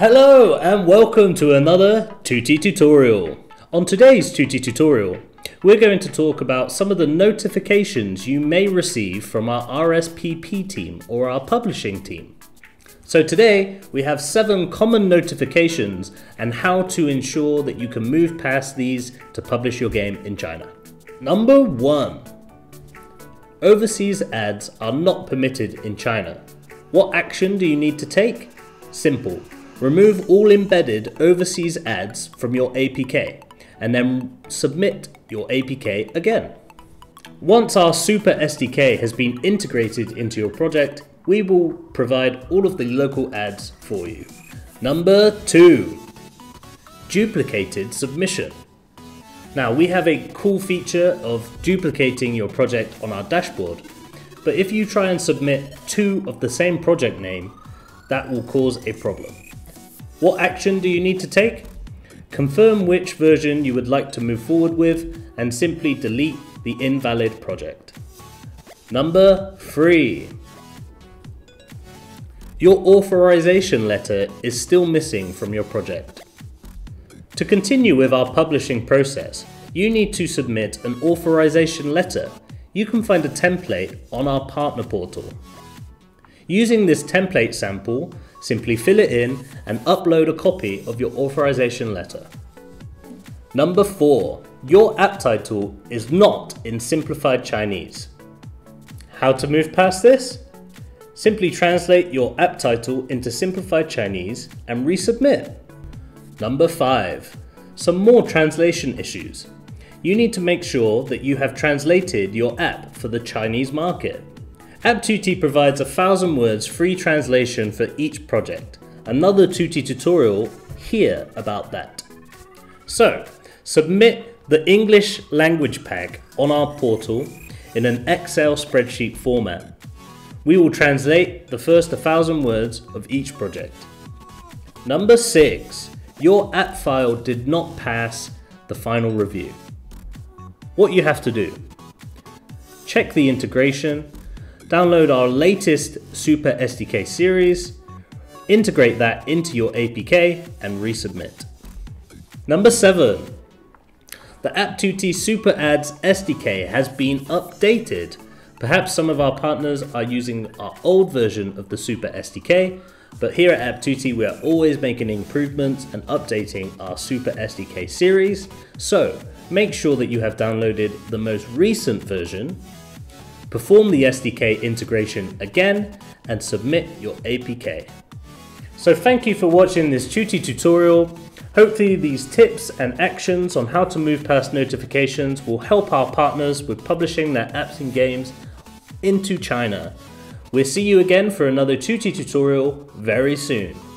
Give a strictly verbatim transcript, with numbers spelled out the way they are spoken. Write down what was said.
Hello and welcome to another APPTUTTi tutorial. On today's APPTUTTi tutorial, we're going to talk about some of the notifications you may receive from our R S P P team or our publishing team. So today we have seven common notifications and how to ensure that you can move past these to publish your game in China. Number one, overseas ads are not permitted in China. What action do you need to take? Simple. Remove all embedded overseas ads from your A P K and then submit your A P K again. Once our Super S D K has been integrated into your project, we will provide all of the local ads for you. Number two, duplicated submission. Now we have a cool feature of duplicating your project on our dashboard, but if you try and submit two of the same project name, that will cause a problem. What action do you need to take? Confirm which version you would like to move forward with and simply delete the invalid project. Number three. Your authorization letter is still missing from your project. To continue with our publishing process, you need to submit an authorization letter. You can find a template on our partner portal. Using this template sample, simply fill it in and upload a copy of your authorization letter. Number four, your app title is not in simplified Chinese. How to move past this? Simply translate your app title into simplified Chinese and resubmit. Number five, some more translation issues. You need to make sure that you have translated your app for the Chinese market. APPTUTTi provides a thousand words free translation for each project. Another APPTUTTi tutorial here about that. So, submit the English language pack on our portal in an Excel spreadsheet format. We will translate the first one thousand words of each project. Number six, your app file did not pass the final review. What you have to do, check the integration, download our latest Super S D K series, integrate that into your A P K and resubmit. Number seven, the APPTUTTi SuperAds S D K has been updated. Perhaps some of our partners are using our old version of the Super S D K, but here at APPTUTTi we are always making improvements and updating our Super S D K series. So make sure that you have downloaded the most recent version, perform the S D K integration again and submit your A P K. So thank you for watching this APPTUTTi tutorial. Hopefully these tips and actions on how to move past notifications will help our partners with publishing their apps and games into China. We'll see you again for another APPTUTTi tutorial very soon.